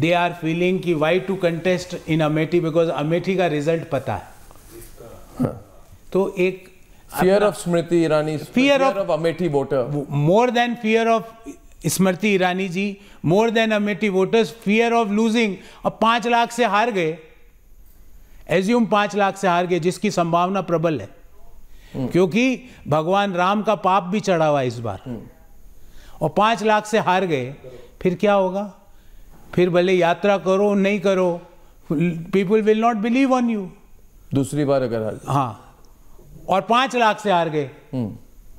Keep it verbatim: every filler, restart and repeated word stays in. They are feeling कि why to contest in Amethi because Amethi का result पता है. तो एक fear of Smriti Irani, fear of Amethi voter, more than fear of Smriti Irani ji, more than Amethi voters, fear of losing. अब पांच लाख से हार गए, एज्यूम पांच लाख से हार गए, जिसकी संभावना प्रबल है क्योंकि भगवान राम का पाप भी चढ़ा हुआ इस बार, और पांच लाख से हार गए, फिर क्या होगा? फिर भले यात्रा करो नहीं करो, people will not believe on you दूसरी बार अगर. हाँ, और पांच लाख से हार गए.